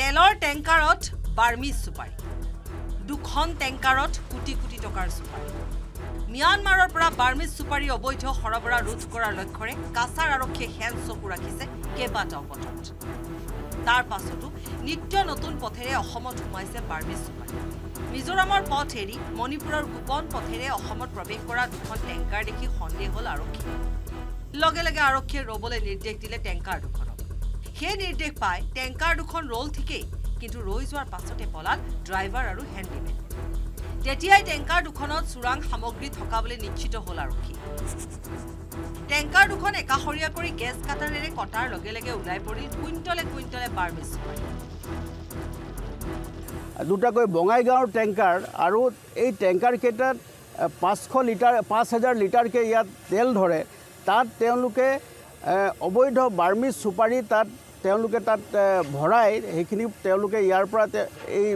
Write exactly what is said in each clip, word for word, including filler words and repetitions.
তেলৰ টেংকাৰত বাৰ্মিজ সুপাৰি দুখন টেংকাৰত কোটি কোটি টকাৰ সুপাৰি মিয়ানমাৰৰ পৰা বাৰ্মিজ সুপাৰি অবৈধ সৰবৰা ৰোধ কৰাৰ লক্ষ্যৰে কাছাৰ আৰক্ষী হেন চকু ৰাখিছে কেবাটাও পথত তাৰ পাছতো নিত্য নতুন পথেৰে অসমত সোমাইছে বাৰ্মিজ সুপাৰি মিজোৰামৰ পথ এৰি মণিপুৰৰ গোপন পথেৰে অসমত প্ৰৱেশ কৰা দুখন টেংকাৰ দেখি সন্দেহ হ'ল আৰক্ষী লগে লগে আৰক্ষীয়ে ৰবলৈ নিৰ্দেশ দিলে টেংকাৰ দুখন হে নিৰ্দেশ পায় টেংকাৰ দুখন ৰল ঠিকেই কিন্তু ৰৈ যোৱাৰ পাছতে পলাল ড্ৰাইভাৰ আৰু হেণ্ডিমেন তেতিয়াই টেংকাৰ দুখনত চুৰাং সামগ্ৰী থকা বুলি নিশ্চিত হ'ল আৰক্ষী টেংকাৰ দুখন একাহৰীয়া কৰি গেছ কাটাৰেৰে কটাৰ লগে লগে উলাই পৰিল কুইণ্টলে কুইণ্টলে বাৰ্মিজ সুপাৰি দুটাকৈ বঙাইগাঁৱৰ টেংকাৰ আৰু এই টেংকাৰ কেটাত পাঁচশ লিটাৰ পাঁচ হাজাৰ লিটাৰকৈ ইয়াত তেল ধৰে তাত তেওঁলোকে অবৈধ বাৰ্মিজ সুপাৰি তাত তেওঁলোকে তাত ভৰাই হেখিনি তেওঁলোকে ইয়াৰ পৰা এই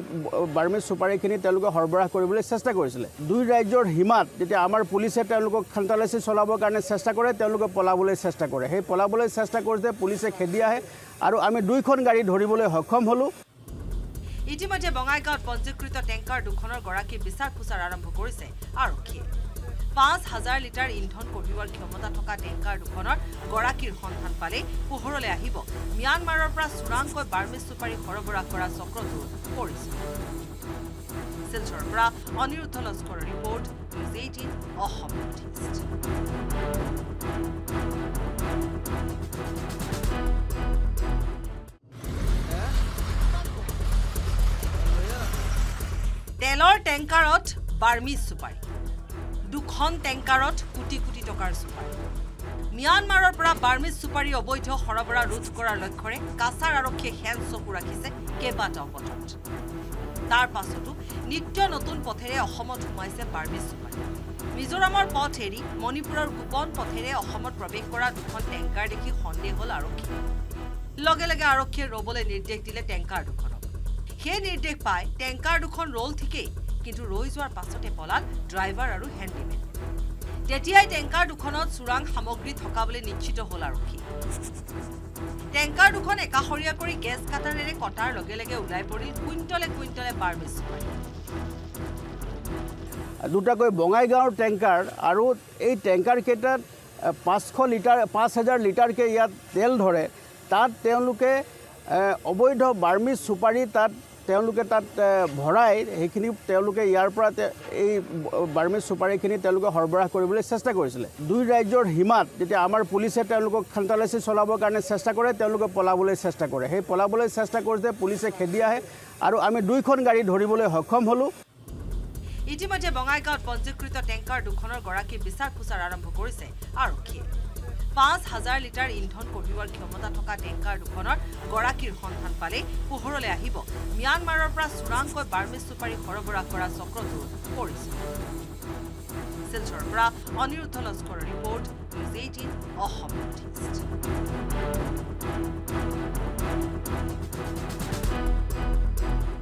বাৰ্মিজ সুপাৰিখিনি তেওঁলোকে সৰবৰাহ কৰিবলৈ চেষ্টা কৰিছিল দুই ৰাজ্যৰ হিমাত যেতিয়া আমাৰ পুলিছে তেওঁলোকক খন্তালাচি চলাবৰ কাৰণে চেষ্টা কৰে তেওঁলোকে পলাবলৈ চেষ্টা কৰে সেই পলাবলৈ চেষ্টা কৰোঁতে পুলিছে খেদি আহে আৰু আমি দুইখন গাড়ী ধৰিবলৈ সক্ষম হলো ইতিমধ্যে বঙাইগাঁৱত পঞ্জীকৃত টেংকাৰ দুখনৰ গৰাকী বিচাৰ খোচাৰ আৰম্ভ কৰিছে আৰক্ষীয়ে পাঁচ হাজাৰ লিটাৰ ইন্ধন কঢ়িওৱাৰ ক্ষমতা থকা টেংকাৰ দুখনৰ গৰাকীৰ সন্ধান পালে পোহৰলৈ আহিব মিয়ানমাৰৰ পৰা চুৰাংকৈ বাৰ্মিজ সুপাৰি সৰবৰাহ কৰা চক্ৰটো পৰিছে শিলচৰৰ পৰা অনিৰুদ্ধ লস্কৰৰ ৰিপৰ্ট নিউজ এইটিন অসম তেলৰ টেংকাৰত বাৰ্মিজ সুপাৰি দুখন টেংকাৰত কোটি কোটি টকাৰ সুপাৰি মিয়ানমাৰৰ পৰা বাৰ্মিজ সুপাৰি অবৈধ সৰবৰা ৰোধ কৰাৰ লক্ষ্যৰে কাছাৰ আৰক্ষী হেন চকু ৰাখিছে কেবাটাও পথত তাৰ পাছতো নিত্য নতুন পথেৰে অসমত সোমাইছে বাৰ্মিজ সুপাৰি মিজোৰামৰ পথ এৰি মণিপুৰৰ গোপন পথেৰে অসমত প্ৰৱেশ কৰা দুখন টেংকাৰ দেখি সন্দেহ হ'ল আৰক্ষী লগে লগে আৰক্ষীয়ে ৰবলৈ নিৰ্দেশ দিলে টেংকাৰ দুখন হে নিৰ্দেশ পায় টেংকাৰ দুখন ৰল ঠিকেই কিন্তু ৰৈ যোৱাৰ পাছতে পলাল ড্ৰাইভাৰ আৰু হেণ্ডিমেন তেতিয়াই টেংকাৰ দুখনত চুৰাং সামগ্ৰী থকা বুলি নিশ্চিত হ'ল আৰক্ষী টেংকাৰ দুখন একাহৰীয়া কৰি গেছ কাটাৰেৰে কটাৰ লগে লগে উলাই পৰিল কুইণ্টলে কুইণ্টলে বাৰ্মিজ সুপাৰি দুটাকৈ বঙাইগাঁৱৰ টেংকাৰ আৰু এই টেংকাৰ কেটাত পাঁচশ লিটাৰ পাঁচ হাজাৰ লিটাৰকৈ ইয়াত তেল ধৰে তাত তেওঁলোকে অবৈধ বাৰ্মিজ সুপাৰি তাত তেওঁলোকে তাত ভৰাই হেখিনি তেওঁলোকে ইয়াৰ পৰা এই বাৰ্মিজ সুপাৰিখিনি তেওঁলোকে সৰবৰাহ কৰিবলৈ চেষ্টা কৰিছিল দুই ৰাজ্যৰ হিমাত যেতিয়া আমাৰ পুলিছে তেওঁলোকক খন্তালাচি চলাবৰ কাৰণে চেষ্টা কৰে তেওঁলোকে পলাবলৈ চেষ্টা কৰে সেই পলাবলৈ চেষ্টা কৰোঁতে পুলিছে খেদি আহে আৰু আমি দুইখন গাড়ী ধৰিবলৈ সক্ষম হলো ইতিমধ্যে বঙাইগাঁৱত পঞ্জীকৃত টেংকাৰ দুখনৰ গৰাকী বিচাৰ খোচাৰ আৰম্ভ কৰিছে আৰক্ষীয়ে পাঁচ হাজাৰ লিটাৰ ইন্ধন কঢ়িওৱাৰ ক্ষমতা থকা টেংকাৰ দুখনৰ গৰাকীৰ সন্ধান পালে পোহৰলৈ আহিব মিয়ানমাৰৰ পৰা চুৰাংকৈ বাৰ্মিজ সুপাৰি সৰবৰাহ কৰা চক্ৰটো পৰিছে শিলচৰৰ পৰা অনিৰুদ্ধ লস্কৰৰ report news eighteen Assam north east